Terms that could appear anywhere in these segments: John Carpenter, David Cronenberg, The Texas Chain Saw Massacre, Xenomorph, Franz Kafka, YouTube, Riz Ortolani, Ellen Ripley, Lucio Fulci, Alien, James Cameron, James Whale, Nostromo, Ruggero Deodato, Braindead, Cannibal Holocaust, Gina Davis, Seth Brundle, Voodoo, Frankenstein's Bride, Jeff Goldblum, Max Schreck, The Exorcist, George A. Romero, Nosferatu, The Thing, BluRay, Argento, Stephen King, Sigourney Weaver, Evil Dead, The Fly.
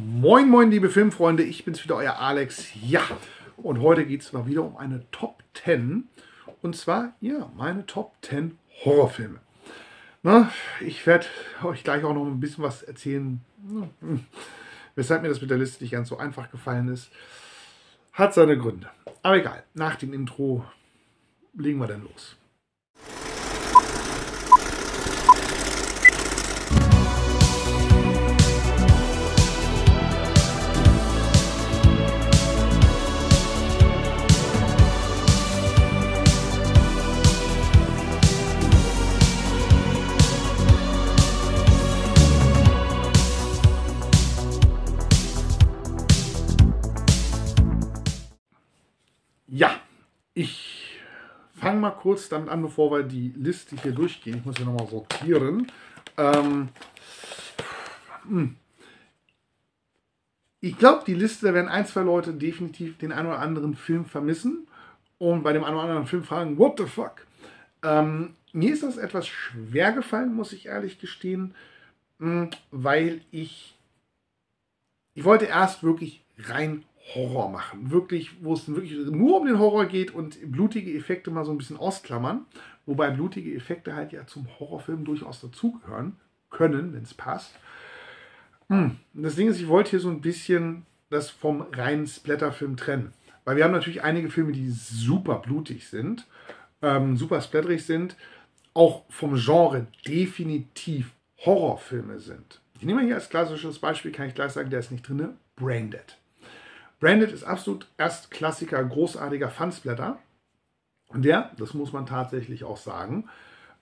Moin moin liebe Filmfreunde, ich bin's wieder, euer Alex, ja, und heute geht's mal wieder um eine Top 10 und zwar, ja, meine Top 10 Horrorfilme. Na, ich werde euch gleich auch noch ein bisschen was erzählen, weshalb mir das mit der Liste nicht ganz so einfach gefallen ist, hat seine Gründe, aber egal, nach dem Intro legen wir dann los. Ich fange mal kurz damit an, bevor wir die Liste hier durchgehen. Ich muss hier nochmal sortieren. Ich glaube, die Liste werden ein, zwei Leute definitiv den einen oder anderen Film vermissen und bei dem einen oder anderen Film fragen, what the fuck? Mir ist das etwas schwer gefallen, muss ich ehrlich gestehen, weil ich wollte erst wirklich rein Horror machen, wirklich, wo es wirklich nur um den Horror geht und blutige Effekte mal so ein bisschen ausklammern, wobei blutige Effekte halt ja zum Horrorfilm durchaus dazugehören können, wenn es passt. Das Ding ist, ich wollte hier so ein bisschen das vom reinen Splatterfilm trennen, weil wir haben natürlich einige Filme, die super blutig sind, super splatterig sind, auch vom Genre definitiv Horrorfilme sind. Ich nehme hier als klassisches Beispiel, kann ich gleich sagen, der ist nicht drin, Braindead. Braindead ist absolut Erstklassiker, großartiger Fansplatter. Und der, das muss man tatsächlich auch sagen,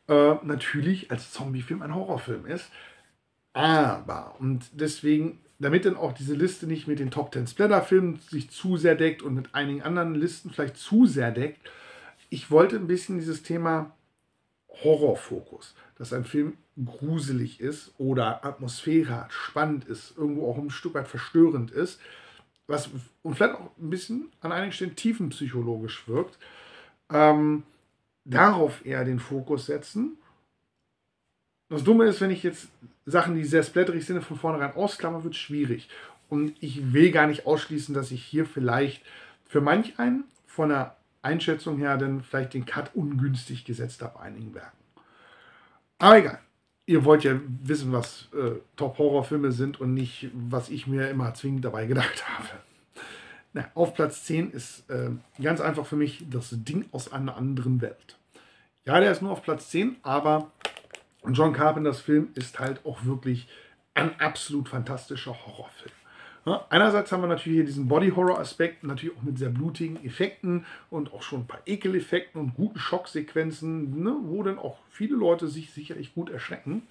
natürlich als Zombiefilm ein Horrorfilm ist. Aber, und deswegen, damit dann auch diese Liste nicht mit den Top 10 Splatter-Filmen sich zu sehr deckt und mit einigen anderen Listen vielleicht zu sehr deckt, ich wollte ein bisschen dieses Thema Horrorfokus, dass ein Film gruselig ist oder Atmosphäre hat, spannend ist, irgendwo auch ein Stück weit verstörend ist, was und vielleicht auch ein bisschen an einigen Stellen tiefenpsychologisch wirkt, darauf eher den Fokus setzen. Das Dumme ist, wenn ich jetzt Sachen, die sehr splatterig sind, von vornherein ausklammer, wird es schwierig. Und ich will gar nicht ausschließen, dass ich hier vielleicht für manch einen von der Einschätzung her dann vielleicht den Cut ungünstig gesetzt habe, einigen Werken. Aber egal. Ihr wollt ja wissen, was Top-Horror-Filme sind und nicht, was ich mir immer zwingend dabei gedacht habe. Na, auf Platz 10 ist ganz einfach für mich das Ding aus einer anderen Welt. Ja, der ist nur auf Platz 10, aber John Carpenters Film ist halt auch wirklich ein absolut fantastischer Horrorfilm. Ja, einerseits haben wir natürlich hier diesen Body-Horror-Aspekt, natürlich auch mit sehr blutigen Effekten und auch schon ein paar Ekeleffekten und guten Schocksequenzen, ne, wo dann auch viele Leute sich sicherlich gut erschrecken.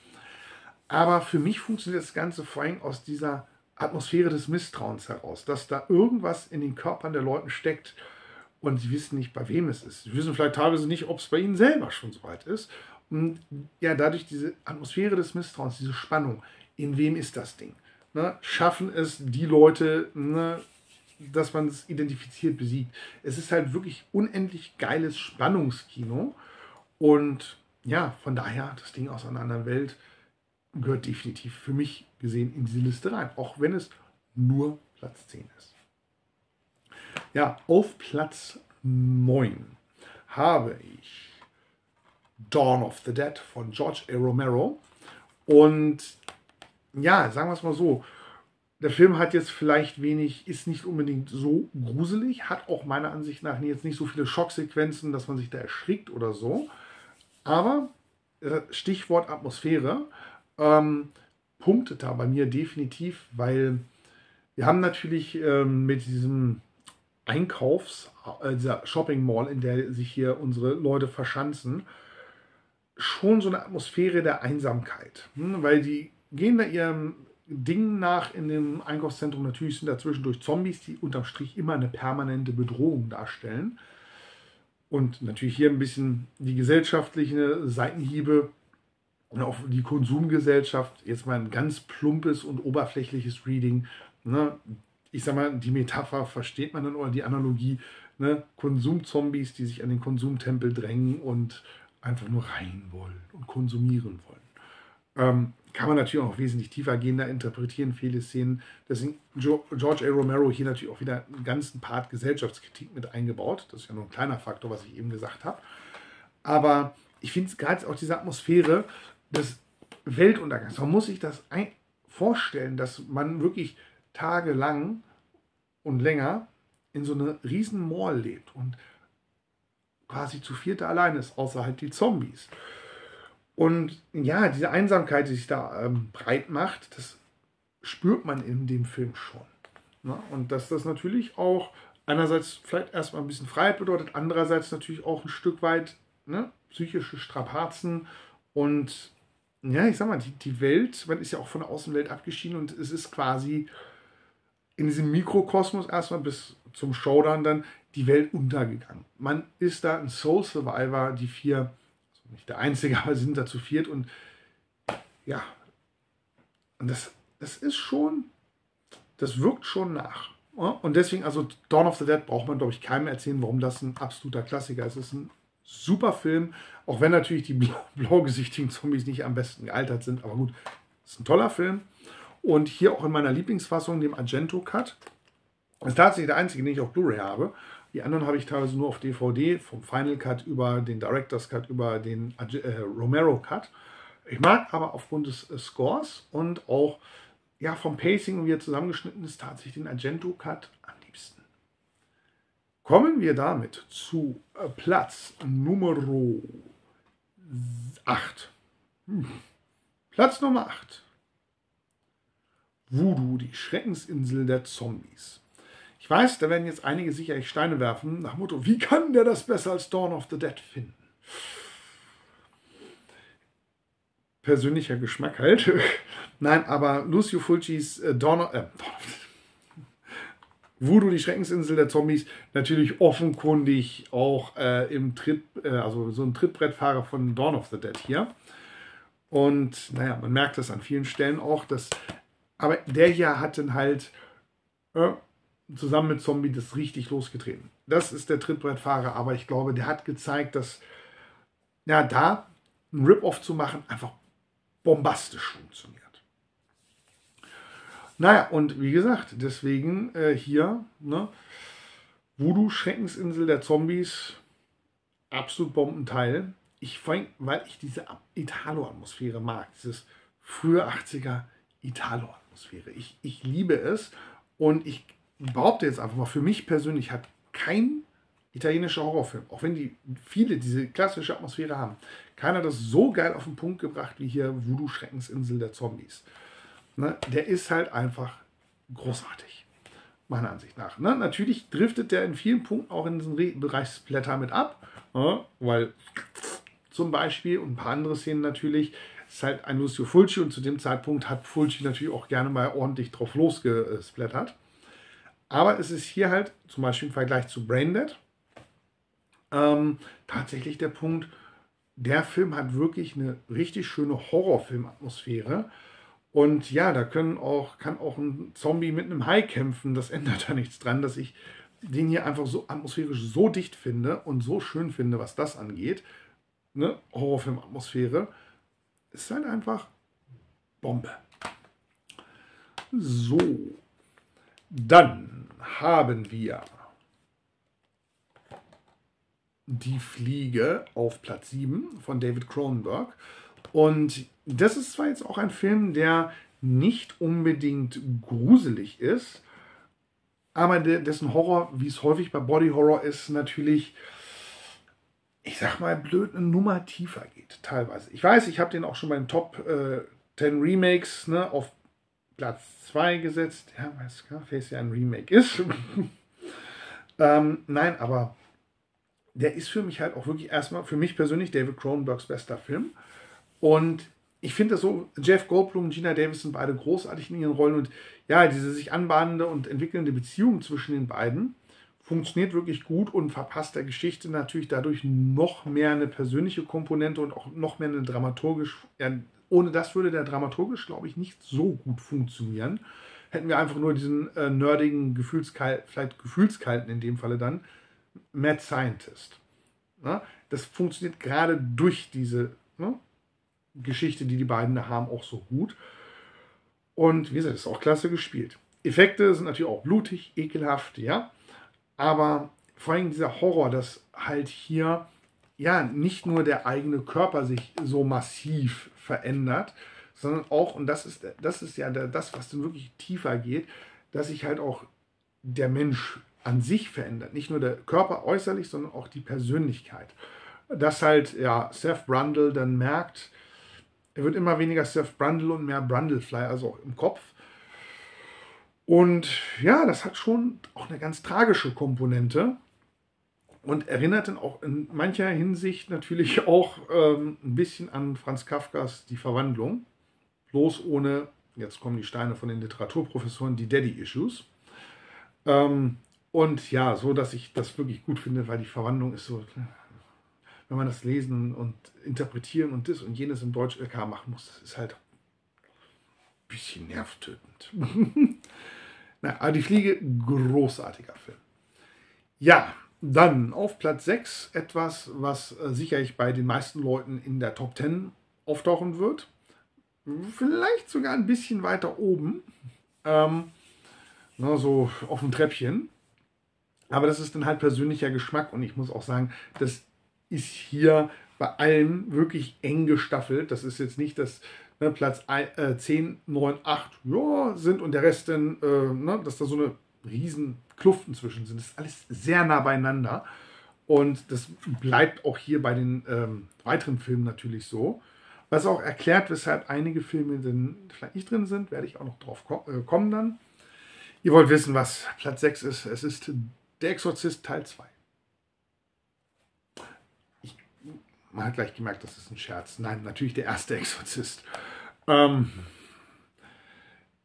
Aber für mich funktioniert das Ganze vor allem aus dieser Atmosphäre des Misstrauens heraus, dass da irgendwas in den Körpern der Leuten steckt und sie wissen nicht, bei wem es ist. Sie wissen vielleicht teilweise nicht, ob es bei ihnen selber schon soweit ist. Und ja, dadurch diese Atmosphäre des Misstrauens, diese Spannung, in wem ist das Ding? Ne, schaffen es die Leute, ne, dass man es identifiziert besiegt. Es ist halt wirklich unendlich geiles Spannungskino. Und ja, von daher, das Ding aus einer anderen Welt gehört definitiv für mich gesehen in diese Liste rein. Auch wenn es nur Platz 10 ist. Ja, auf Platz 9 habe ich Dawn of the Dead von George A. Romero. Und ja, sagen wir es mal so, der Film hat jetzt vielleicht wenig, ist nicht unbedingt so gruselig, hat auch meiner Ansicht nach jetzt nicht so viele Schocksequenzen, dass man sich da erschrickt oder so, aber Stichwort Atmosphäre punktet da bei mir definitiv, weil wir haben natürlich mit diesem dieser Shopping Mall, in der sich hier unsere Leute verschanzen, schon so eine Atmosphäre der Einsamkeit, weil die gehen da ihrem Ding nach in dem Einkaufszentrum. Natürlich sind da zwischendurch Zombies, die unterm Strich immer eine permanente Bedrohung darstellen. Und natürlich hier ein bisschen die gesellschaftlichen Seitenhiebe und auch die Konsumgesellschaft. Jetzt mal ein ganz plumpes und oberflächliches Reading. Ne? Ich sag mal, die Metapher versteht man dann oder die Analogie. Ne? Konsumzombies, die sich an den Konsumtempel drängen und einfach nur rein wollen und konsumieren wollen. kann man natürlich auch wesentlich tiefer gehen, da interpretieren viele Szenen. Deswegen George A. Romero hier natürlich auch wieder einen ganzen Part Gesellschaftskritik mit eingebaut. Das ist ja nur ein kleiner Faktor, was ich eben gesagt habe. Aber ich finde es gerade auch diese Atmosphäre des Weltuntergangs. Man muss sich das vorstellen, dass man wirklich tagelang und länger in so eine riesen Moor lebt und quasi zu viert allein ist, außer halt die Zombies. Und ja, diese Einsamkeit, die sich da breit macht, das spürt man in dem Film schon. Ne? Und dass das natürlich auch einerseits vielleicht erstmal ein bisschen Freiheit bedeutet, andererseits natürlich auch ein Stück weit, ne, psychische Strapazen. Und ja, ich sag mal, die Welt, man ist ja auch von der Außenwelt abgeschieden und es ist quasi in diesem Mikrokosmos erstmal bis zum Showdown dann die Welt untergegangen. Man ist da ein Soul Survivor, die vier... Nicht der Einzige, aber sind da zu viert und ja, und das ist schon, das wirkt schon nach. Und deswegen, also Dawn of the Dead braucht man, glaube ich, keinem erzählen, warum das ein absoluter Klassiker ist. Es ist ein super Film, auch wenn natürlich die blaugesichtigen Zombies nicht am besten gealtert sind, aber gut, es ist ein toller Film. Und hier auch in meiner Lieblingsfassung, dem Argento-Cut, ist tatsächlich der einzige, den ich auf Blu-ray habe. Die anderen habe ich teilweise nur auf DVD, vom Final Cut über den Director's Cut, über den Romero Cut. Ich mag aber aufgrund des Scores und auch ja, vom Pacing, wie er zusammengeschnitten ist, tatsächlich den Argento Cut am liebsten. Kommen wir damit zu Platz Nummer 8. Platz Nummer 8. Voodoo, die Schreckensinsel der Zombies. Ich weiß, da werden jetzt einige sicherlich Steine werfen, nach Motto, wie kann der das besser als Dawn of the Dead finden? Persönlicher Geschmack halt. Nein, aber Lucio Fulcis Voodoo, die Schreckensinsel der Zombies, natürlich offenkundig auch im also so ein Trittbrettfahrer von Dawn of the Dead hier. Und naja, man merkt das an vielen Stellen auch, dass, aber der hier hat dann halt zusammen mit Zombie das richtig losgetreten. Das ist der Trittbrettfahrer, aber ich glaube, der hat gezeigt, dass ja, da ein Rip-Off zu machen einfach bombastisch funktioniert. Naja, und wie gesagt, deswegen hier, ne, Voodoo, Schreckensinsel der Zombies, absolut Bombenteil. Ich vor allem, weil ich diese Italo-Atmosphäre mag, dieses frühe 80er Italo-Atmosphäre. Ich liebe es und ich behaupte jetzt einfach mal, für mich persönlich hat kein italienischer Horrorfilm, auch wenn die viele diese klassische Atmosphäre haben, keiner das so geil auf den Punkt gebracht wie hier Voodoo, Schreckensinsel der Zombies. Ne? Der ist halt einfach großartig, meiner Ansicht nach. Ne? Natürlich driftet der in vielen Punkten auch in diesen Bereich Splatter mit ab, ne? Weil zum Beispiel und ein paar andere Szenen natürlich ist halt ein Lucio Fulci und zu dem Zeitpunkt hat Fulci natürlich auch gerne mal ordentlich drauf losgesplattert. Aber es ist hier halt, zum Beispiel im Vergleich zu Braindead, tatsächlich der Punkt, der Film hat wirklich eine richtig schöne Horrorfilmatmosphäre. Und ja, da kann auch ein Zombie mit einem Hai kämpfen, das ändert da nichts dran, dass ich den hier einfach so atmosphärisch so dicht finde und so schön finde, was das angeht. Ne? Horrorfilmatmosphäre ist halt einfach Bombe. So. Dann haben wir Die Fliege auf Platz 7 von David Cronenberg. Und das ist zwar jetzt auch ein Film, der nicht unbedingt gruselig ist, aber dessen Horror, wie es häufig bei Body Horror ist, natürlich, ich sag mal, blöd eine Nummer tiefer geht, teilweise. Ich weiß, ich habe den auch schon bei den Top 10 Remakes, ne, auf Platz 2 gesetzt, ja, weil Scarface ja ein Remake ist. Nein, aber der ist für mich halt auch wirklich erstmal, für mich persönlich, David Cronenbergs bester Film. Und ich finde das so, Jeff Goldblum und Gina Davis sind beide großartig in ihren Rollen und ja, diese sich anbahnende und entwickelnde Beziehung zwischen den beiden funktioniert wirklich gut und verpasst der Geschichte natürlich dadurch noch mehr eine persönliche Komponente und auch noch mehr eine dramaturgische, ja, ohne das würde der dramaturgisch, glaube ich, nicht so gut funktionieren. Hätten wir einfach nur diesen nerdigen, vielleicht gefühlskalten in dem Falle dann, Mad Scientist. Ja, das funktioniert gerade durch diese, ne, Geschichte, die die beiden da haben, auch so gut. Und wie gesagt, ist auch klasse gespielt. Effekte sind natürlich auch blutig, ekelhaft, ja. Aber vor allem dieser Horror, dass halt hier ja nicht nur der eigene Körper sich so massiv verändert, sondern auch, und das ist ja das, was dann wirklich tiefer geht, dass sich halt auch der Mensch an sich verändert. Nicht nur der Körper äußerlich, sondern auch die Persönlichkeit. Dass halt, ja, Seth Brundle dann merkt, er wird immer weniger Seth Brundle und mehr Brundlefly, also auch im Kopf. Und ja, das hat schon auch eine ganz tragische Komponente und erinnert dann auch in mancher Hinsicht natürlich auch ein bisschen an Franz Kafkas Die Verwandlung. Bloß ohne, jetzt kommen die Steine von den Literaturprofessoren, die Daddy-Issues. Und ja, so dass ich das wirklich gut finde, weil Die Verwandlung ist so, wenn man das lesen und interpretieren und das und jenes im Deutsch-LK machen muss, das ist halt ein bisschen nervtötend. Na, aber Die Fliege, großartiger Film. Ja, dann auf Platz 6 etwas, was sicherlich bei den meisten Leuten in der Top 10 auftauchen wird. Vielleicht sogar ein bisschen weiter oben. Na, so auf dem Treppchen. Aber das ist dann halt persönlicher Geschmack und ich muss auch sagen, das ist hier bei allem wirklich eng gestaffelt. Das ist jetzt nicht, dass ne, Platz 10, 9, 8 ja, sind und der Rest dann, ne, dass da so eine riesen Kluft inzwischen sind. Das ist alles sehr nah beieinander und das bleibt auch hier bei den weiteren Filmen natürlich so. Was auch erklärt, weshalb einige Filme dann vielleicht nicht drin sind, werde ich auch noch drauf kommen dann. Ihr wollt wissen, was Platz 6 ist. Es ist Der Exorzist Teil 2. Man hat gleich gemerkt, das ist ein Scherz. Nein, natürlich der erste Exorzist.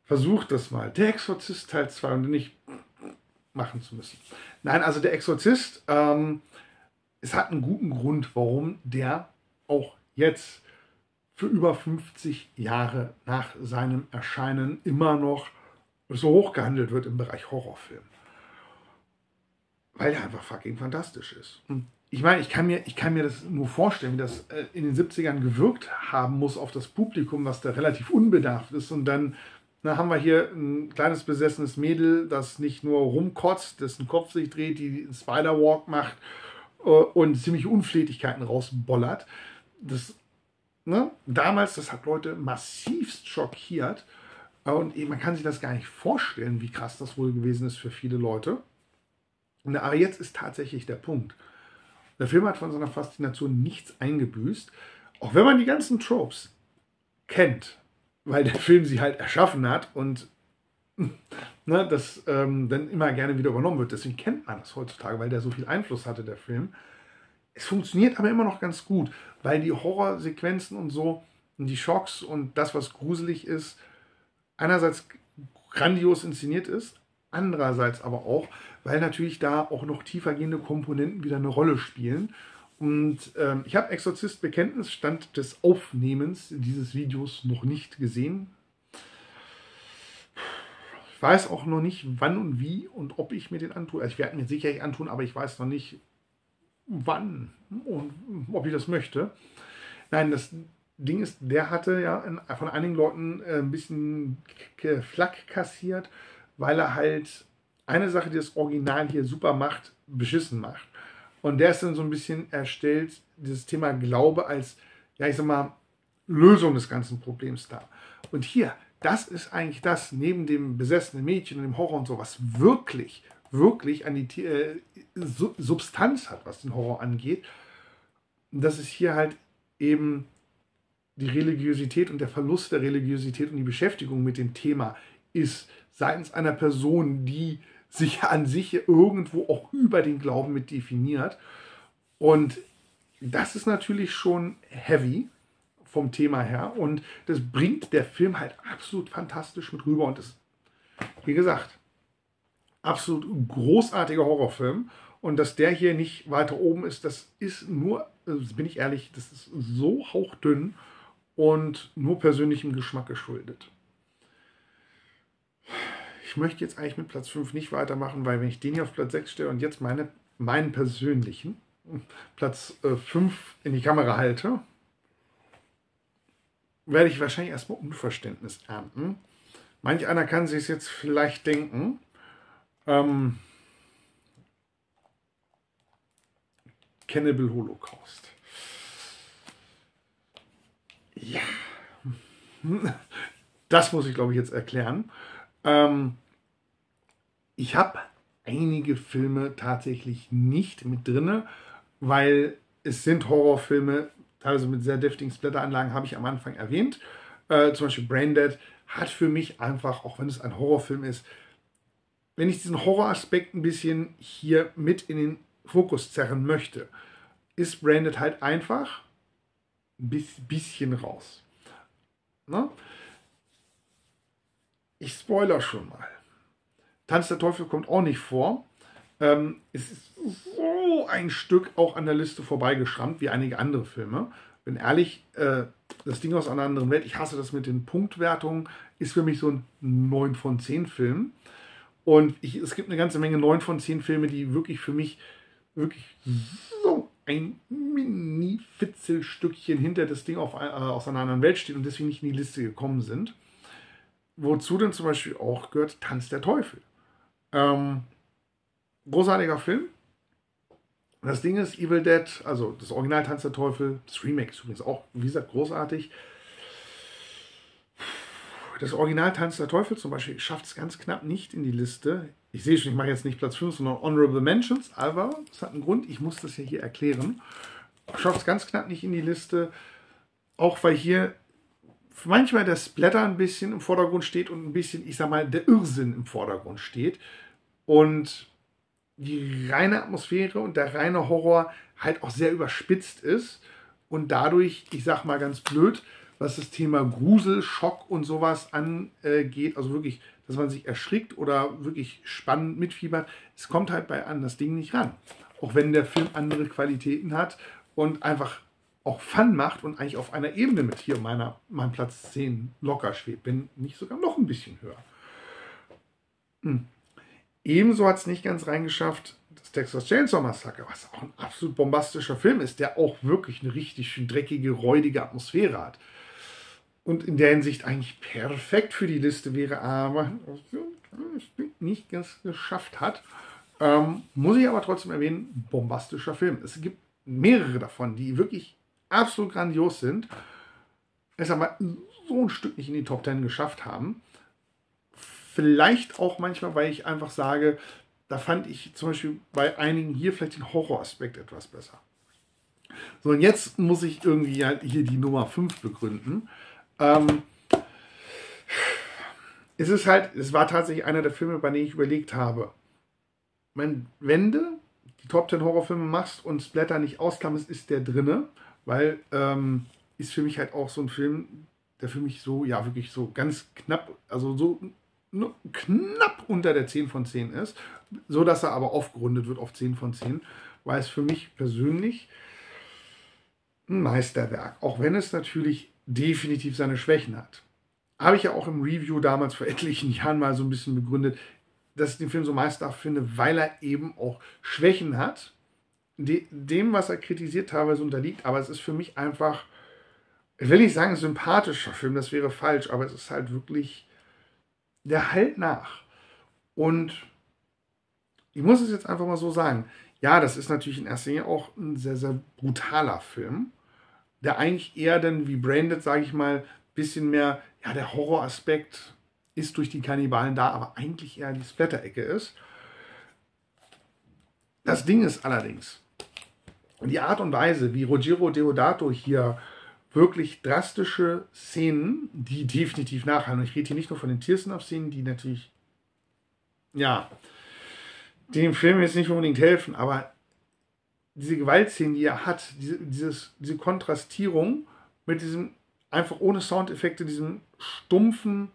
Versucht das mal. Der Exorzist Teil 2 und nicht machen zu müssen. Nein, also der Exorzist, es hat einen guten Grund, warum der auch jetzt für über 50 Jahre nach seinem Erscheinen immer noch so hoch gehandelt wird im Bereich Horrorfilm. Weil er einfach fucking fantastisch ist. Ich meine, ich kann mir das nur vorstellen, wie das in den 70ern gewirkt haben muss auf das Publikum, was da relativ unbedarft ist. Und dann haben wir hier ein kleines besessenes Mädel, das nicht nur rumkotzt, dessen Kopf sich dreht, die einen Spider-Walk macht und ziemliche Unflätigkeiten rausbollert. Das, ne? Damals, das hat Leute massivst schockiert. Und man kann sich das gar nicht vorstellen, wie krass das wohl gewesen ist für viele Leute. Aber jetzt ist tatsächlich der Punkt. Der Film hat von seiner Faszination nichts eingebüßt, auch wenn man die ganzen Tropes kennt, weil der Film sie halt erschaffen hat und ne, das dann immer gerne wieder übernommen wird. Deswegen kennt man das heutzutage, weil der so viel Einfluss hatte, der Film. Es funktioniert aber immer noch ganz gut, weil die Horrorsequenzen und so, und die Schocks und das, was gruselig ist, einerseits grandios inszeniert ist, andererseits aber auch, weil natürlich da auch noch tiefergehende Komponenten wieder eine Rolle spielen. Und ich habe Exorzist Bekenntnis Stand des Aufnehmens dieses Videos noch nicht gesehen. Ich weiß auch noch nicht, wann und wie und ob ich mir den antue. Also ich werde mir sicherlich antun, aber ich weiß noch nicht, wann und ob ich das möchte. Nein, das Ding ist, der hatte ja von einigen Leuten ein bisschen Flack kassiert, weil er halt eine Sache, die das Original hier super macht, beschissen macht. Und der ist dann so ein bisschen erstellt, dieses Thema Glaube als, ja ich sag mal, Lösung des ganzen Problems da. Und hier, das ist eigentlich das, neben dem besessenen Mädchen und dem Horror und so, was wirklich, wirklich an die Substanz hat, was den Horror angeht. Und das ist hier halt eben die Religiosität und der Verlust der Religiosität und die Beschäftigung mit dem Thema ist seitens einer Person, die sich an sich irgendwo auch über den Glauben mit definiert. Und das ist natürlich schon heavy vom Thema her. Und das bringt der Film halt absolut fantastisch mit rüber. Und ist, wie gesagt, absolut großartiger Horrorfilm. Und dass der hier nicht weiter oben ist, das ist nur, bin ich ehrlich, das ist so hauchdünn und nur persönlichem Geschmack geschuldet. Ich möchte jetzt eigentlich mit Platz 5 nicht weitermachen, weil wenn ich den hier auf Platz 6 stelle und jetzt meinen persönlichen Platz 5 in die Kamera halte, werde ich wahrscheinlich erstmal Unverständnis ernten. Manch einer kann sich es jetzt vielleicht denken. Cannibal Holocaust. Ja. Das muss ich, glaube ich, jetzt erklären. Ich habe einige Filme tatsächlich nicht mit drin, weil es sind Horrorfilme, teilweise mit sehr deftigen Splatter-Anlagen, habe ich am Anfang erwähnt. Zum Beispiel Braindead hat für mich einfach, auch wenn es ein Horrorfilm ist, wenn ich diesen Horroraspekt ein bisschen hier mit in den Fokus zerren möchte, ist Braindead halt einfach ein bisschen raus. Ne? Ich spoiler schon mal. Tanz der Teufel kommt auch nicht vor. Es ist so ein Stück auch an der Liste vorbeigeschrammt, wie einige andere Filme. Bin ehrlich, das Ding aus einer anderen Welt, ich hasse das mit den Punktwertungen, ist für mich so ein 9 von 10 Film. Und es gibt eine ganze Menge 9 von 10 Filme, die wirklich für mich wirklich so ein Mini-Fitzelstückchen hinter das Ding aus einer anderen Welt steht und deswegen nicht in die Liste gekommen sind. Wozu denn zum Beispiel auch gehört Tanz der Teufel. Großartiger Film. Das Ding ist, Evil Dead, also das Original Tanz der Teufel, das Remake ist übrigens auch, wie gesagt, großartig. Das Original Tanz der Teufel zum Beispiel schafft es ganz knapp nicht in die Liste. Ich sehe schon, ich mache jetzt nicht Platz 5, sondern Honorable Mentions, aber es hat einen Grund, ich muss das ja hier erklären. Schafft es ganz knapp nicht in die Liste, auch weil hier manchmal der Splatter ein bisschen im Vordergrund steht und ein bisschen, ich sag mal, der Irrsinn im Vordergrund steht. Und die reine Atmosphäre und der reine Horror halt auch sehr überspitzt ist. Und dadurch, ich sag mal ganz blöd, was das Thema Grusel, Schock und sowas angeht, also wirklich, dass man sich erschrickt oder wirklich spannend mitfiebert, es kommt halt bei an das Ding nicht ran. Auch wenn der Film andere Qualitäten hat und einfach auch Fun macht und eigentlich auf einer Ebene mit hier mein Platz 10 locker schwebt, wenn nicht sogar noch ein bisschen höher. Ebenso hat es nicht ganz reingeschafft, das Texas Chain Saw Massacre, was auch ein absolut bombastischer Film ist, der auch wirklich eine richtig schön dreckige, räudige Atmosphäre hat. Und in der Hinsicht eigentlich perfekt für die Liste wäre, aber nicht ganz geschafft hat. Muss ich aber trotzdem erwähnen, bombastischer Film. Es gibt mehrere davon, die wirklich absolut grandios sind, es aber so ein Stück nicht in die Top 10 geschafft haben. Vielleicht auch manchmal, weil ich einfach sage, da fand ich zum Beispiel bei einigen hier vielleicht den Horroraspekt etwas besser. So, und jetzt muss ich irgendwie halt hier die Nummer 5 begründen. Es war tatsächlich einer der Filme, bei denen ich überlegt habe, wenn du die Top 10 Horrorfilme machst und Splatter nicht ausklammerst, ist der drinne, weil ist für mich halt auch so ein Film, der für mich so, ja, wirklich so ganz knapp, also so nur knapp unter der 10 von 10 ist, so dass er aber aufgerundet wird auf 10 von 10, weil es für mich persönlich ein Meisterwerk, auch wenn es natürlich definitiv seine Schwächen hat. Habe ich ja auch im Review damals vor etlichen Jahren mal so ein bisschen begründet, dass ich den Film so meisterhaft finde, weil er eben auch Schwächen hat, dem, was er kritisiert, teilweise unterliegt, aber es ist für mich einfach, ich will nicht sagen, ein sympathischer Film, das wäre falsch, aber es ist halt wirklich, der halt nach. Und ich muss es jetzt einfach mal so sagen, ja, das ist natürlich in erster Linie auch ein sehr, sehr brutaler Film, der eigentlich eher dann wie Braindead, sage ich mal, ein bisschen mehr, ja, der Horroraspekt ist durch die Kannibalen da, aber eigentlich eher die Splatter-Ecke ist. Das Ding ist allerdings, die Art und Weise, wie Ruggero Deodato hier wirklich drastische Szenen, die definitiv nachhalten, und ich rede hier nicht nur von den Tiersnap-Szenen, die natürlich, ja, dem Film jetzt nicht unbedingt helfen, aber diese Gewaltszenen, die er hat, diese Kontrastierung mit diesem, einfach ohne Soundeffekte, diesem stumpfen,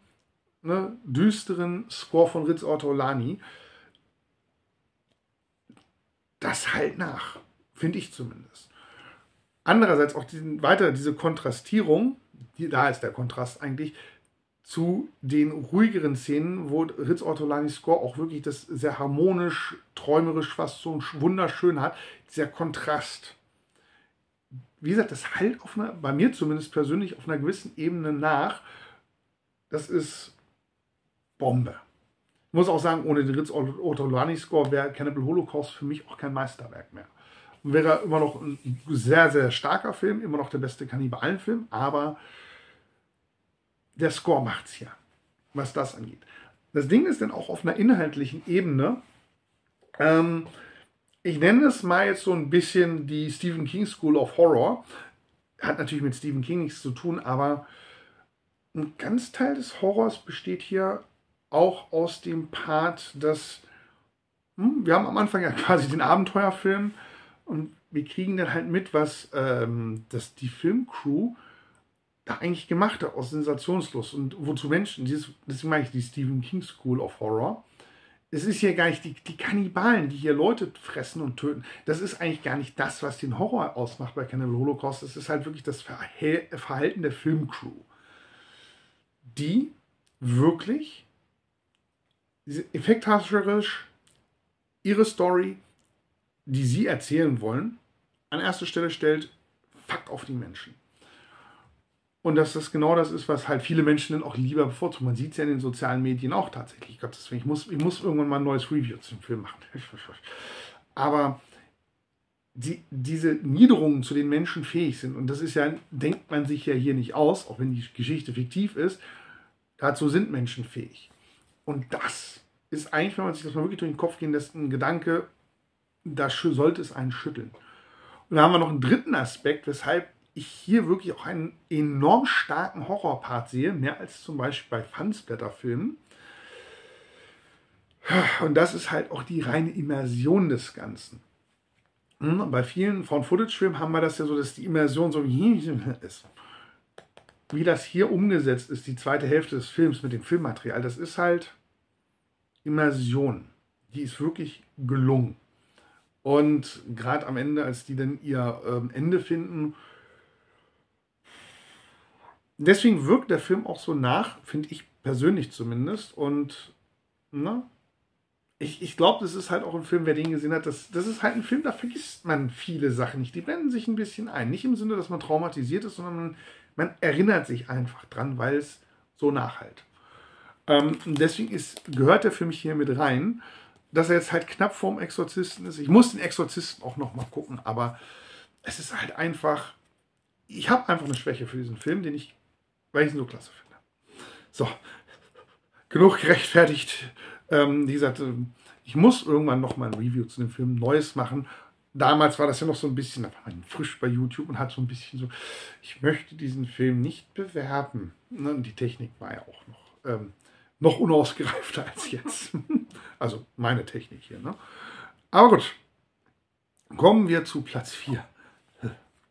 ne, düsteren Score von Riz Ortolani, das halt nach, finde ich zumindest. Andererseits auch diese Kontrastierung, da ist der Kontrast eigentlich, zu den ruhigeren Szenen, wo Riz Ortolanis Score auch wirklich das sehr harmonisch, träumerisch, fast so wunderschön hat, dieser Kontrast, wie gesagt, das halt auf einer, bei mir zumindest persönlich, auf einer gewissen Ebene nach. Das ist Bombe. Ich muss auch sagen, ohne den Riz Ortolani-Score wäre Cannibal Holocaust für mich auch kein Meisterwerk mehr. Wäre immer noch ein sehr, sehr starker Film, immer noch der beste Kannibalenfilm, aber der Score macht's hier, was das angeht. Das Ding ist dann auch auf einer inhaltlichen Ebene, ich nenne es mal jetzt so ein bisschen die Stephen King School of Horror, hat natürlich mit Stephen King nichts zu tun, aber ein ganz Teil des Horrors besteht hier auch aus dem Part, dass wir haben am Anfang ja quasi den Abenteuerfilm und wir kriegen dann halt mit, was dass die Filmcrew da eigentlich gemacht hat, aus Sensationslust und wozu Menschen, deswegen meine ich die Stephen King School of Horror. Es ist hier gar nicht die Kannibalen, die hier Leute fressen und töten. Das ist eigentlich gar nicht das, was den Horror ausmacht bei Cannibal Holocaust. Es ist halt wirklich das Verhalten der Filmcrew, die wirklich effekthasterisch ihre Story, die sie erzählen wollen, an erste Stelle stellt, fuck auf die Menschen. Und dass das genau das ist, was halt viele Menschen dann auch lieber bevorzugen. Man sieht es ja in den sozialen Medien auch tatsächlich. Gott, deswegen, ich muss irgendwann mal ein neues Review zum Film machen. Aber diese Niederungen, zu denen Menschen fähig sind, und das ist ja, denkt man sich ja hier nicht aus, auch wenn die Geschichte fiktiv ist, dazu sind Menschen fähig. Und das ist eigentlich, wenn man sich das mal wirklich durch den Kopf gehen lässt, ein Gedanke, da sollte es einen schütteln. Und da haben wir noch einen dritten Aspekt, weshalb ich hier wirklich auch einen enorm starken Horrorpart sehe, mehr als zum Beispiel bei Fansblätterfilmen. Und das ist halt auch die reine Immersion des Ganzen. Und bei vielen Found-Footage-Filmen haben wir das ja so, dass die Immersion so ist. Wie das hier umgesetzt ist, die zweite Hälfte des Films mit dem Filmmaterial, das ist halt Immersion. Die ist wirklich gelungen. Und gerade am Ende, als die dann ihr Ende finden, deswegen wirkt der Film auch so nach, finde ich persönlich zumindest. Und ne? Ich glaube, das ist halt auch ein Film, wer den gesehen hat, das ist halt ein Film, da vergisst man viele Sachen nicht. Die blenden sich ein bisschen ein. Nicht im Sinne, dass man traumatisiert ist, sondern man erinnert sich einfach dran, weil es so nachhalt. Deswegen gehört der für mich hier mit rein, dass er jetzt halt knapp vorm Exorzisten ist. Ich muss den Exorzisten auch nochmal gucken, aber es ist halt einfach... Ich habe einfach eine Schwäche für diesen Film, weil ich ihn so klasse finde. So, genug gerechtfertigt. Wie gesagt, ich muss irgendwann nochmal ein Review zu dem Film Neues machen. Damals war das ja noch so ein bisschen, da war man frisch bei YouTube und hat so ein bisschen so, ich möchte diesen Film nicht bewerben. Und die Technik war ja auch noch unausgereifter als jetzt. Also meine Technik hier. Ne? Aber gut, kommen wir zu Platz 4.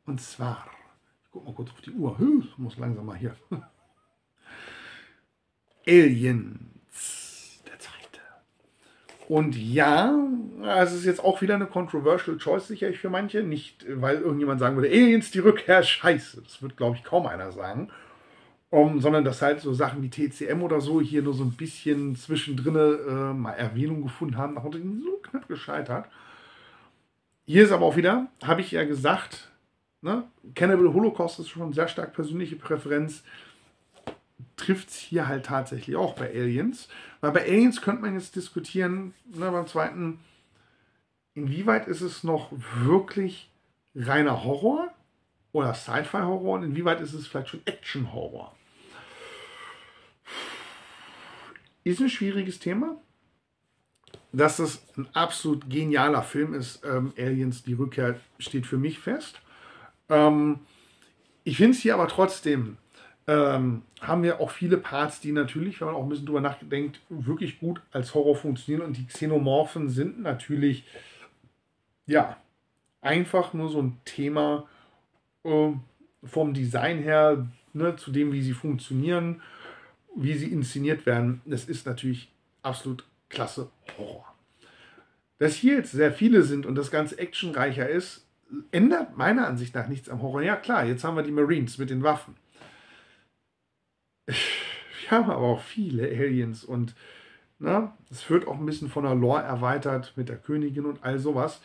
Und zwar... Guck mal kurz auf die Uhr. Ich muss langsam mal hier. Aliens. Der zweite. Und ja, es ist jetzt auch wieder eine controversial choice, sicherlich für manche. Nicht, weil irgendjemand sagen würde, Aliens, die Rückkehr, scheiße. Das wird, glaube ich, kaum einer sagen. Sondern dass halt so Sachen wie TCM oder so hier nur so ein bisschen zwischendrin mal Erwähnung gefunden haben. Nach unten so knapp gescheitert. Hier ist aber auch wieder, habe ich ja gesagt, ne? Cannibal Holocaust ist schon sehr stark persönliche Präferenz, trifft es hier halt tatsächlich auch bei Aliens. Weil bei Aliens könnte man jetzt diskutieren, ne, beim zweiten, inwieweit ist es noch wirklich reiner Horror oder Sci-Fi-Horror und inwieweit ist es vielleicht schon Action-Horror. Ist ein schwieriges Thema. Dass es ein absolut genialer Film ist, Aliens, die Rückkehr, steht für mich fest. Ich finde es hier aber trotzdem, haben wir auch viele Parts, die natürlich, wenn man auch ein bisschen drüber nachdenkt, wirklich gut als Horror funktionieren. Und die Xenomorphen sind natürlich, ja, einfach nur so ein Thema vom Design her, ne, zu dem, wie sie funktionieren, wie sie inszeniert werden. Das ist natürlich absolut klasse Horror. Dass hier jetzt sehr viele sind und das Ganze actionreicher ist, ändert meiner Ansicht nach nichts am Horror. Ja klar, jetzt haben wir die Marines mit den Waffen. Wir haben aber auch viele Aliens und es wird auch ein bisschen von der Lore erweitert mit der Königin und all sowas.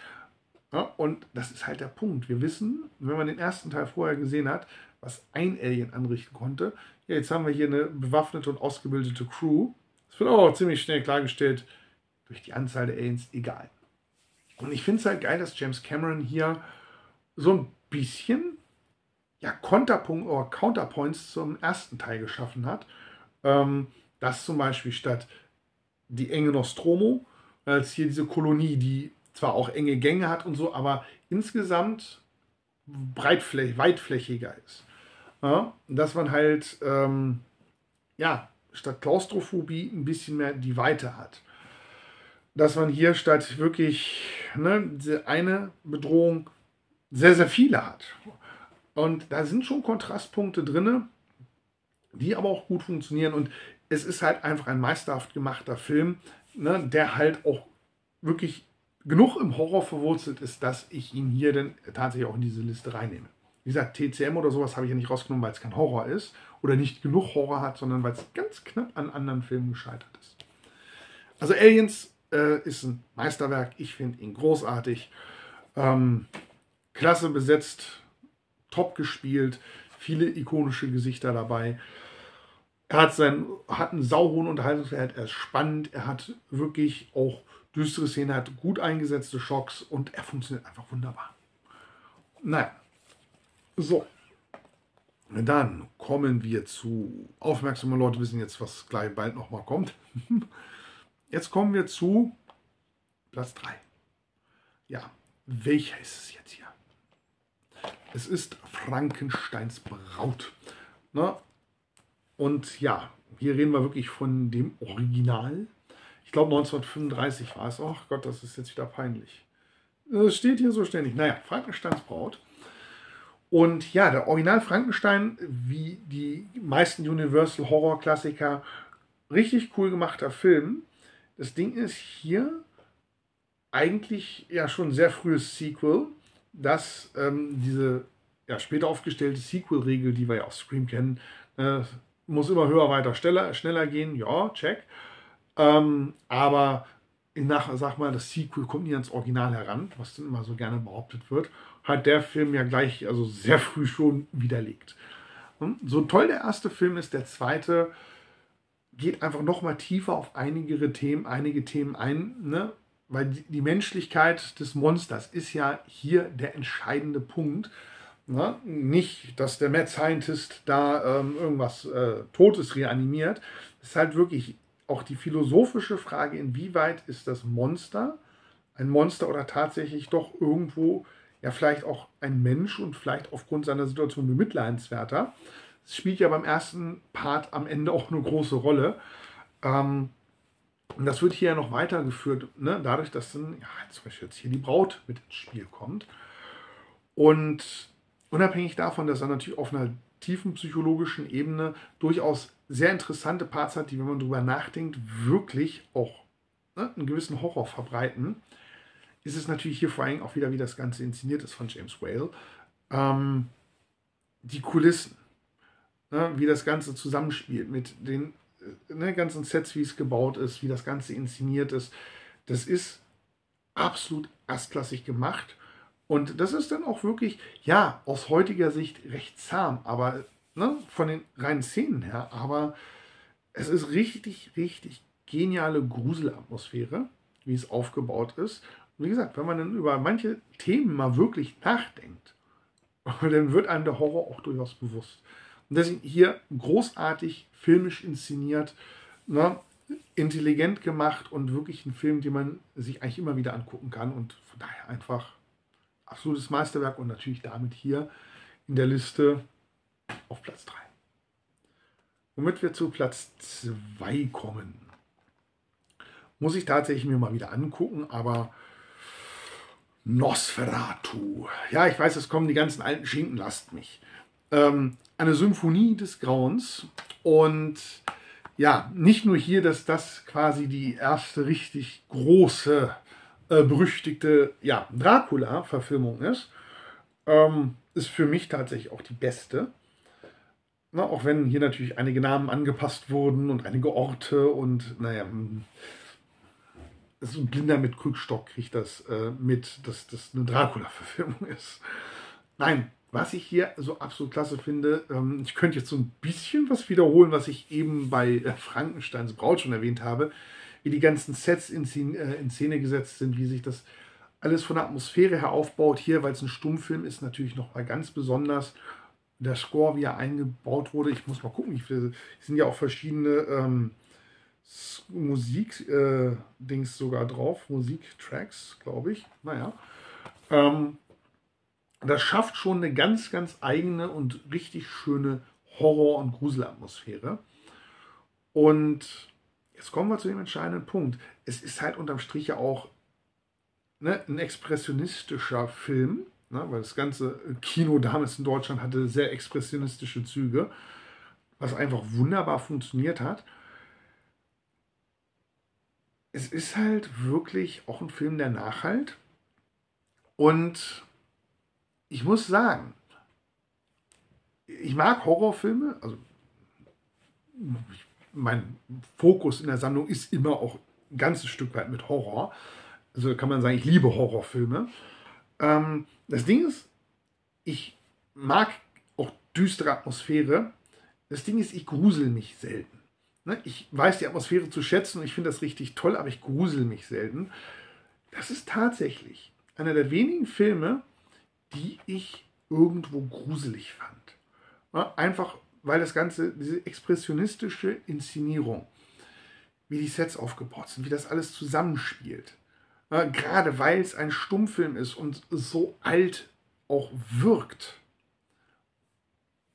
Ja, und das ist halt der Punkt. Wir wissen, wenn man den ersten Teil vorher gesehen hat, was ein Alien anrichten konnte. Ja, jetzt haben wir hier eine bewaffnete und ausgebildete Crew. Das wird auch ziemlich schnell klargestellt, durch die Anzahl der Aliens egal. Und ich finde es halt geil, dass James Cameron hier so ein bisschen ja, Counterpoints zum ersten Teil geschaffen hat. Dass zum Beispiel statt die enge Nostromo, als hier diese Kolonie, die zwar auch enge Gänge hat und so, aber insgesamt weitflächiger ist. Ja, dass man halt ja, statt Klaustrophobie ein bisschen mehr die Weite hat. Dass man hier statt wirklich diese eine Bedrohung sehr, sehr viele hat. Und da sind schon Kontrastpunkte drin, die aber auch gut funktionieren. Und es ist halt einfach ein meisterhaft gemachter Film, der halt auch wirklich genug im Horror verwurzelt ist, dass ich ihn hier dann tatsächlich auch in diese Liste reinnehme. Wie gesagt, TCM oder sowas habe ich ja nicht rausgenommen, weil es kein Horror ist oder nicht genug Horror hat, sondern weil es ganz knapp an anderen Filmen gescheitert ist. Also Aliens ist ein Meisterwerk. Ich finde ihn großartig. Klasse besetzt, top gespielt, viele ikonische Gesichter dabei. Er hat einen sauhohen Unterhaltungswert, er ist spannend, er hat wirklich auch düstere Szenen, hat gut eingesetzte Schocks und er funktioniert einfach wunderbar. Naja, so. Dann kommen wir zu, aufmerksame Leute wissen jetzt, was gleich bald nochmal kommt. Jetzt kommen wir zu Platz 3. Ja, welcher ist es jetzt hier? Es ist Frankensteins Braut. Ne? Und ja, hier reden wir wirklich von dem Original. Ich glaube 1935 war es. Ach Gott, das ist jetzt wieder peinlich. Das steht hier so ständig. Naja, Frankensteins Braut. Und ja, der Original Frankenstein, wie die meisten Universal Horror Klassiker, richtig cool gemachter Film. Das Ding ist hier eigentlich ja schon ein sehr frühes Sequel, dass diese ja, später aufgestellte Sequel-Regel, die wir ja auf Scream kennen, muss immer höher, weiter, schneller gehen. Ja, check. Aber sag mal, das Sequel kommt nie ans Original heran, was dann immer so gerne behauptet wird, hat der Film ja gleich, also sehr früh schon widerlegt. Und so toll der erste Film ist, der zweite geht einfach nochmal tiefer auf einige Themen ein, ne? Weil die Menschlichkeit des Monsters ist ja hier der entscheidende Punkt. Ne? Nicht, dass der Mad Scientist da irgendwas Totes reanimiert. Es ist halt wirklich auch die philosophische Frage, inwieweit ist das Monster ein Monster oder tatsächlich doch irgendwo, ja vielleicht auch ein Mensch und vielleicht aufgrund seiner Situation bemitleidenswerter. Das spielt ja beim ersten Part am Ende auch eine große Rolle. Und das wird hier ja noch weitergeführt, ne? Dadurch, dass dann ja, zum Beispiel jetzt hier die Braut mit ins Spiel kommt. Und unabhängig davon, dass er natürlich auf einer tiefen psychologischen Ebene durchaus sehr interessante Parts hat, die, wenn man drüber nachdenkt, wirklich auch einen gewissen Horror verbreiten, ist es natürlich hier vor allem auch wieder, wie das Ganze inszeniert ist von James Whale, die Kulissen, ne? Wie das Ganze zusammenspielt mit den ganzen Sets, wie es gebaut ist, wie das Ganze inszeniert ist. Das ist absolut erstklassig gemacht und das ist dann auch wirklich, ja, aus heutiger Sicht recht zahm, aber von den reinen Szenen her, aber es ist richtig, richtig geniale Gruselatmosphäre, wie es aufgebaut ist. Und wie gesagt, wenn man dann über manche Themen mal wirklich nachdenkt, dann wird einem der Horror auch durchaus bewusst. Und deswegen hier großartig filmisch inszeniert, ne, intelligent gemacht und wirklich ein Film, den man sich eigentlich immer wieder angucken kann und von daher einfach absolutes Meisterwerk und natürlich damit hier in der Liste auf Platz 3. Womit wir zu Platz 2 kommen. Muss ich tatsächlich mir mal wieder angucken, aber Nosferatu. Ja, ich weiß, es kommen die ganzen alten Schinken, lasst mich. Eine Symphonie des Grauens und ja, nicht nur hier, dass das quasi die erste richtig große, berüchtigte ja, Dracula-Verfilmung ist, ist für mich tatsächlich auch die beste. Na, auch wenn hier natürlich einige Namen angepasst wurden und einige Orte und naja, so ein Blinder mit Krückstock kriegt das mit, dass das eine Dracula-Verfilmung ist. Nein, was ich hier so absolut klasse finde, ich könnte jetzt so ein bisschen was wiederholen, was ich eben bei Frankensteins Braut schon erwähnt habe, wie die ganzen Sets in Szene gesetzt sind, wie sich das alles von der Atmosphäre her aufbaut. Hier, weil es ein Stummfilm ist, natürlich noch mal ganz besonders. Der Score, wie er eingebaut wurde, ich muss mal gucken, es sind ja auch verschiedene Musik-Dings sogar drauf, Musiktracks, glaube ich. Naja, das schafft schon eine ganz, ganz eigene und richtig schöne Horror- und Gruselatmosphäre. Und jetzt kommen wir zu dem entscheidenden Punkt. Es ist halt unterm Strich ja auch, ne, ein expressionistischer Film, ne, weil das ganze Kino damals in Deutschland hatte sehr expressionistische Züge, was einfach wunderbar funktioniert hat. Es ist halt wirklich auch ein Film, der nachhalt. Und ich muss sagen, ich mag Horrorfilme. Also mein Fokus in der Sammlung ist immer auch ein ganzes Stück weit mit Horror. Also kann man sagen, ich liebe Horrorfilme. Das Ding ist, ich mag auch düstere Atmosphäre. Das Ding ist, ich grusel mich selten. Ich weiß die Atmosphäre zu schätzen und ich finde das richtig toll, aber ich grusel mich selten. Das ist tatsächlich einer der wenigen Filme, die ich irgendwo gruselig fand. Einfach, weil das Ganze, diese expressionistische Inszenierung, wie die Sets aufgebaut sind, wie das alles zusammenspielt. Gerade weil es ein Stummfilm ist und so alt auch wirkt.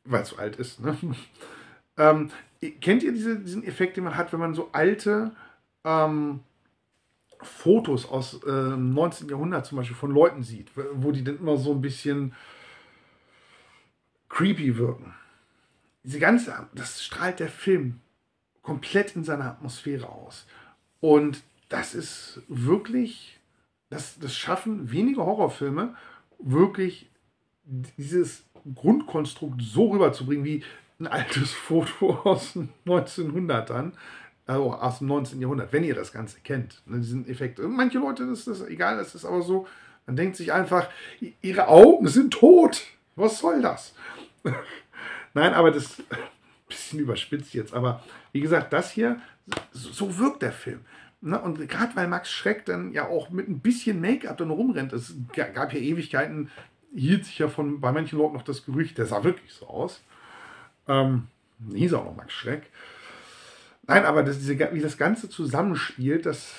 Weil es so alt ist, ne? Kennt ihr diesen Effekt, den man hat, wenn man so alte Fotos aus dem 19. Jahrhundert zum Beispiel von Leuten sieht, wo die dann immer so ein bisschen creepy wirken? Das strahlt der Film komplett in seiner Atmosphäre aus. Und das ist wirklich, das schaffen wenige Horrorfilme, wirklich dieses Grundkonstrukt so rüberzubringen, wie ein altes Foto aus den 1900ern, also aus dem 19. Jahrhundert, wenn ihr das Ganze kennt, ne, diesen Effekt. Manche Leute, das ist egal, das ist aber so, man denkt sich einfach, ihre Augen sind tot, was soll das? Nein, aber das ist ein bisschen überspitzt jetzt, aber wie gesagt, das hier, so wirkt der Film. Ne? Und gerade weil Max Schreck dann ja auch mit ein bisschen Make-up dann rumrennt, es gab ja Ewigkeiten, hielt sich ja bei manchen Leuten noch das Gerücht, der sah wirklich so aus. Hieß auch noch Max Schreck. Nein, aber wie das Ganze zusammenspielt, das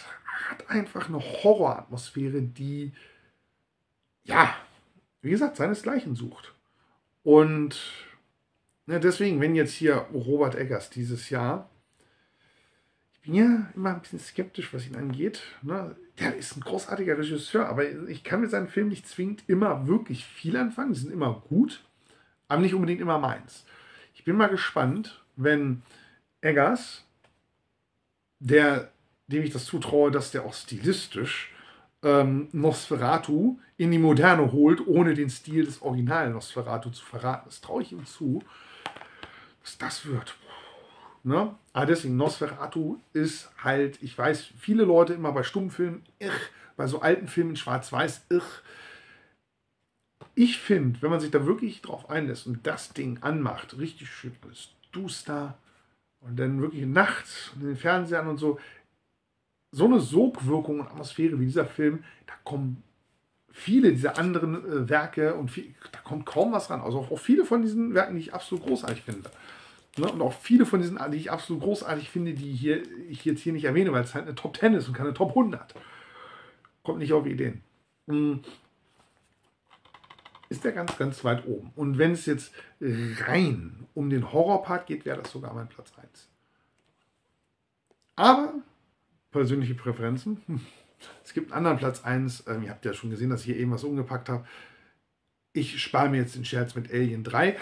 hat einfach eine Horroratmosphäre, die, ja, wie gesagt, seinesgleichen sucht. Und ne, deswegen, wenn jetzt hier Robert Eggers dieses Jahr, ich bin ja immer ein bisschen skeptisch, was ihn angeht, ne? Der ist ein großartiger Regisseur, aber ich kann mit seinen Filmen nicht zwingend immer wirklich viel anfangen, die sind immer gut, aber nicht unbedingt immer meins. Ich bin mal gespannt, wenn Eggers, dem ich das zutraue, dass der auch stilistisch Nosferatu in die Moderne holt, ohne den Stil des originalen Nosferatu zu verraten. Das traue ich ihm zu, dass das wird. Ne? Aber deswegen, Nosferatu ist halt, ich weiß, viele Leute immer bei Stummfilmen, bei so alten Filmen in Schwarz-Weiß, Ich finde, wenn man sich da wirklich drauf einlässt und das Ding anmacht, richtig schön alles duster und dann wirklich nachts und den Fernseher an und so eine Sogwirkung und Atmosphäre wie dieser Film, da kommen viele dieser anderen Werke und da kommt kaum was ran. Also auch viele von diesen Werken, die ich absolut großartig finde. Ne? Und auch viele von diesen, die ich absolut großartig finde, die ich jetzt hier nicht erwähne, weil es halt eine Top 10 ist und keine Top 100. Kommt nicht auf Ideen. Ist der ganz, ganz weit oben. Und wenn es jetzt rein um den Horrorpart geht, wäre das sogar mein Platz 1. Aber persönliche Präferenzen. Es gibt einen anderen Platz 1. Ihr habt ja schon gesehen, dass ich hier eben was umgepackt habe. Ich spare mir jetzt den Scherz mit Alien 3.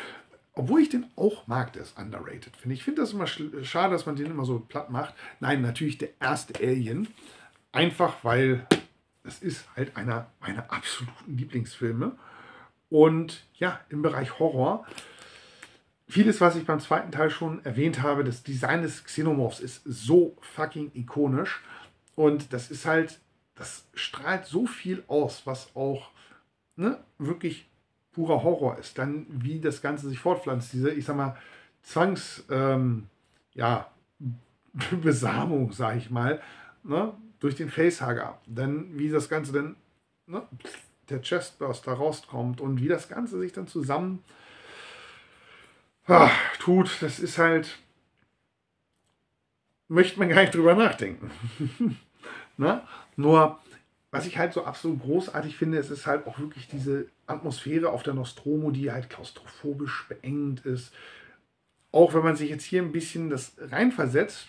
Obwohl ich den auch mag, der ist underrated, finde ich. Ich finde das immer schade, dass man den immer so platt macht. Nein, natürlich der erste Alien. Einfach, weil das ist halt einer meiner absoluten Lieblingsfilme. Und ja, im Bereich Horror, vieles, was ich beim zweiten Teil schon erwähnt habe, das Design des Xenomorphs ist so fucking ikonisch. Und das ist halt, das strahlt so viel aus, was auch wirklich purer Horror ist. Dann, wie das Ganze sich fortpflanzt, diese, ich sag mal, Besamung, sag ich mal, durch den Facehager. Dann, wie das Ganze dann, der Chestburster rauskommt und wie das Ganze sich dann zusammen tut, das ist halt, möchte man gar nicht drüber nachdenken. Nur, was ich halt so absolut großartig finde, es ist halt auch wirklich diese Atmosphäre auf der Nostromo, die halt klaustrophobisch beengend ist. Auch wenn man sich jetzt hier ein bisschen das reinversetzt,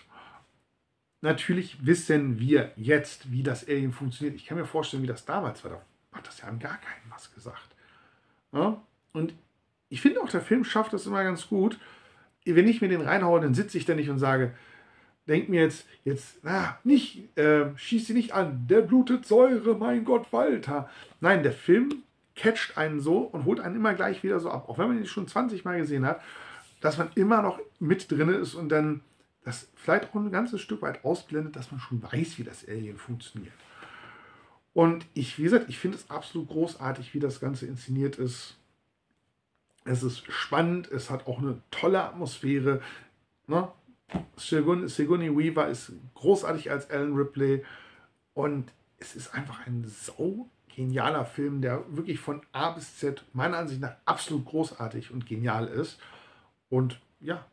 natürlich wissen wir jetzt, wie das Alien funktioniert. Ich kann mir vorstellen, wie das damals war. Da hat das ja an gar keinem was gesagt. Ja? Und ich finde auch, der Film schafft das immer ganz gut. Wenn ich mir den reinhaue, dann sitze ich da nicht und sage, denk mir jetzt nicht, schieß sie nicht an, der blutet Säure, mein Gott, Walter. Nein, der Film catcht einen so und holt einen immer gleich wieder so ab. Auch wenn man ihn schon 20 Mal gesehen hat, dass man immer noch mit drin ist und dann das vielleicht auch ein ganzes Stück weit ausblendet, dass man schon weiß, wie das Alien funktioniert. Und wie gesagt, ich finde es absolut großartig, wie das Ganze inszeniert ist. Es ist spannend, es hat auch eine tolle Atmosphäre. Sigourney Weaver ist großartig als Ellen Ripley und es ist einfach ein saugenialer Film, der wirklich von A bis Z meiner Ansicht nach absolut großartig und genial ist und ja,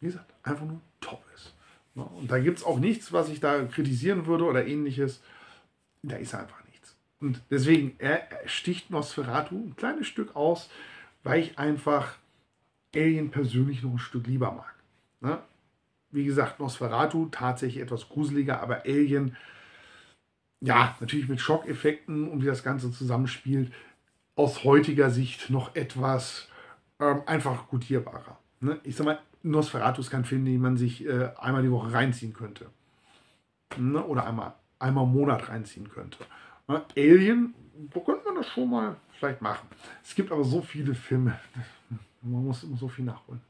wie gesagt, einfach nur top ist. Und da gibt es auch nichts, was ich da kritisieren würde oder ähnliches. Da ist einfach nichts. Und deswegen, er sticht Nosferatu ein kleines Stück aus, weil ich einfach Alien persönlich noch ein Stück lieber mag. Wie gesagt, Nosferatu tatsächlich etwas gruseliger, aber Alien, ja, natürlich mit Schockeffekten und wie das Ganze zusammenspielt, aus heutiger Sicht noch etwas einfach gutierbarer. Ich sag mal, Nosferatu ist kein Film, den man sich einmal die Woche reinziehen könnte. Oder einmal im Monat reinziehen könnte. Alien, wo könnte man das schon mal vielleicht machen? Es gibt aber so viele Filme, man muss immer so viel nachholen.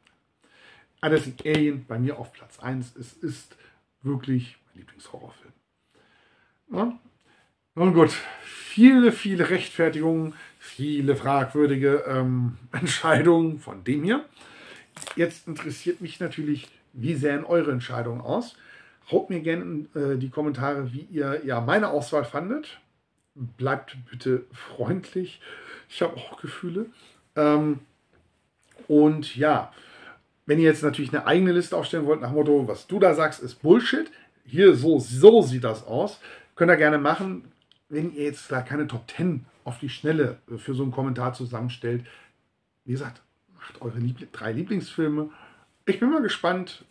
Alles in Alien bei mir auf Platz 1. Es ist wirklich mein Lieblingshorrorfilm. Ja? Nun gut, viele, viele Rechtfertigungen, viele fragwürdige Entscheidungen von dem hier. Jetzt interessiert mich natürlich, wie sehen eure Entscheidungen aus? Haut mir gerne in die Kommentare, wie ihr meine Auswahl fandet. Bleibt bitte freundlich. Ich habe auch Gefühle. Und ja, wenn ihr jetzt natürlich eine eigene Liste aufstellen wollt, nach dem Motto, was du da sagst, ist Bullshit. Hier, so sieht das aus. Könnt ihr gerne machen. Wenn ihr jetzt da keine Top 10 auf die Schnelle für so einen Kommentar zusammenstellt, wie gesagt, macht eure drei Lieblingsfilme. Ich bin mal gespannt,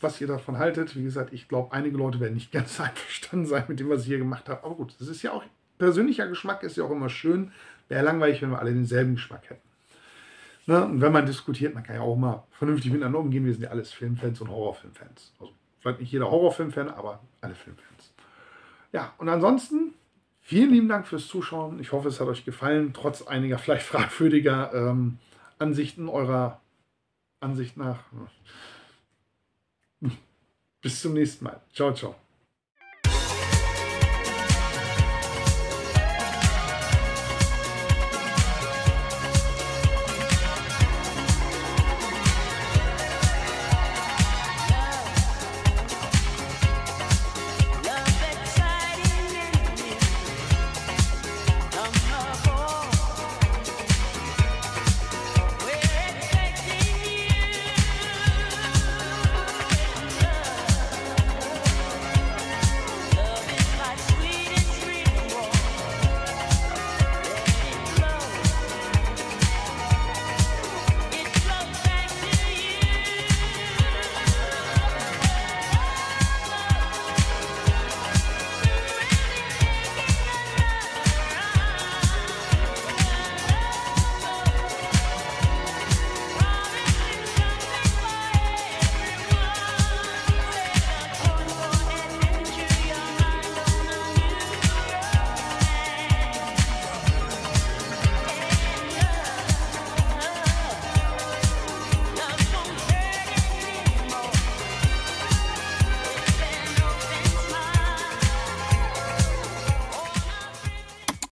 was ihr davon haltet. Wie gesagt, ich glaube, einige Leute werden nicht ganz einverstanden sein mit dem, was ich hier gemacht habe. Aber gut, das ist ja auch persönlicher Geschmack, ist ja auch immer schön. Wäre langweilig, wenn wir alle denselben Geschmack hätten. Und wenn man diskutiert, man kann ja auch mal vernünftig miteinander umgehen. Wir sind ja alles Filmfans und Horrorfilmfans. Also vielleicht nicht jeder Horrorfilmfan, aber alle Filmfans. Ja, und ansonsten, vielen lieben Dank fürs Zuschauen. Ich hoffe, es hat euch gefallen, trotz einiger vielleicht fragwürdiger Ansichten eurer Ansicht nach. Bis zum nächsten Mal. Ciao, ciao.